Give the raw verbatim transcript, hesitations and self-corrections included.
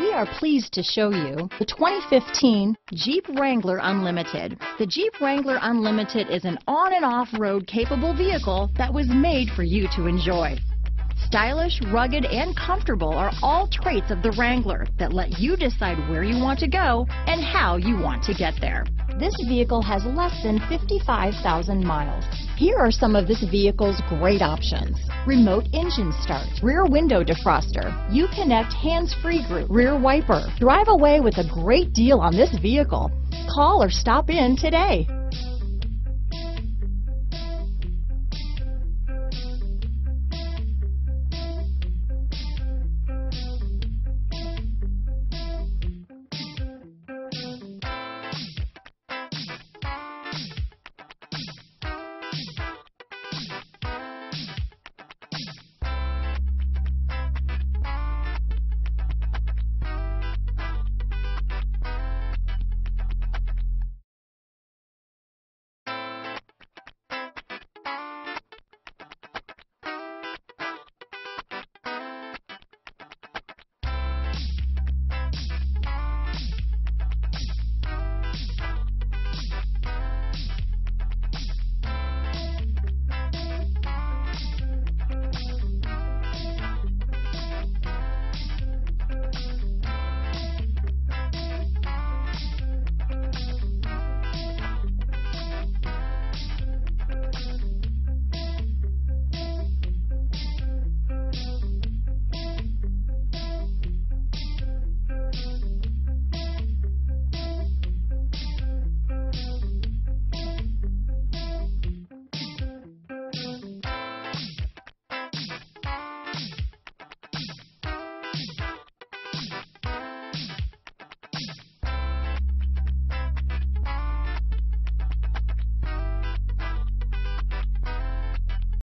We are pleased to show you the twenty fifteen Jeep Wrangler Unlimited. The Jeep Wrangler Unlimited is an on and off-road capable vehicle that was made for you to enjoy. Stylish, rugged, and comfortable are all traits of the Wrangler that let you decide where you want to go and how you want to get there. This vehicle has less than fifty-five thousand miles. Here are some of this vehicle's great options: remote engine start, rear window defroster, Uconnect hands-free group, rear wiper. Drive away with a great deal on this vehicle. Call or stop in today.